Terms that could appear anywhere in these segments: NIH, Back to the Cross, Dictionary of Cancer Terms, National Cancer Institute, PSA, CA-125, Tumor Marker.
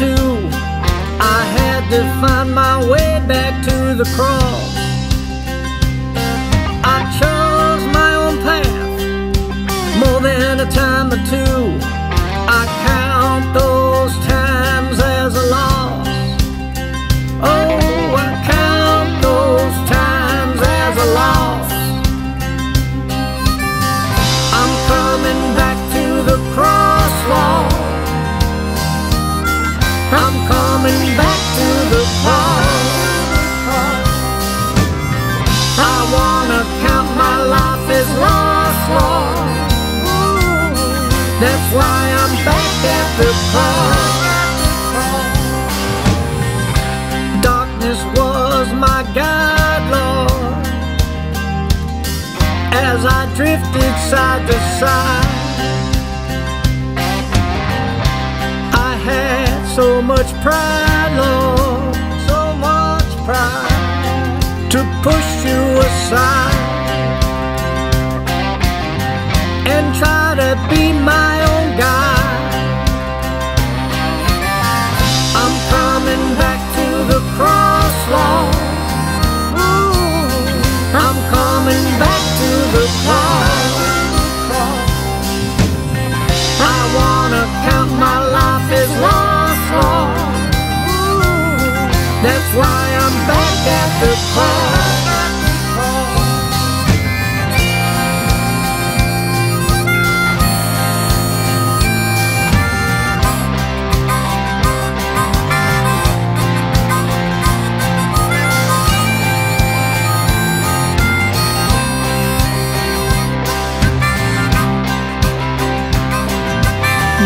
too. I had to find my way back to the cross. I chose my own path more than a time or two. I count those times as a loss. Oh, I count those times as a loss. I'm coming back to the cross, Lord. I'm coming back to the cross. I wanna count my life as lost, Lord. That's why I'm back at the cross. Darkness was my guide, Lord, as I drifted side to side. I had so much pride, Lord, so much pride, to push you aside and try to be my own guide. I'm coming back to the cross, Lord. I'm coming back to the cross. I wanna count my life as lost. That's why I'm back at the cross.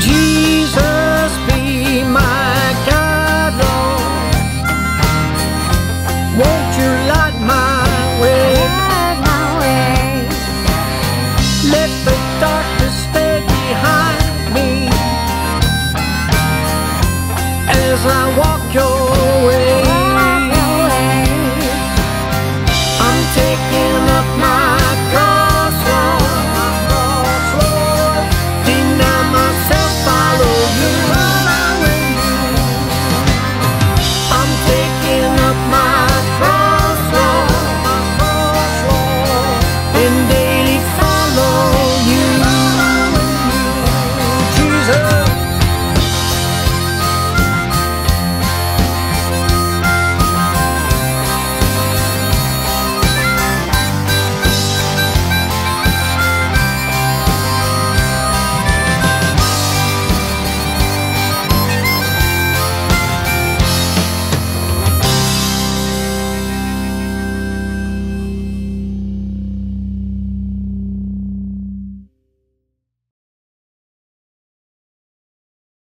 Jesus, be my. Won't you light my way? Light my way. Let the darkness stay behind me as I walk.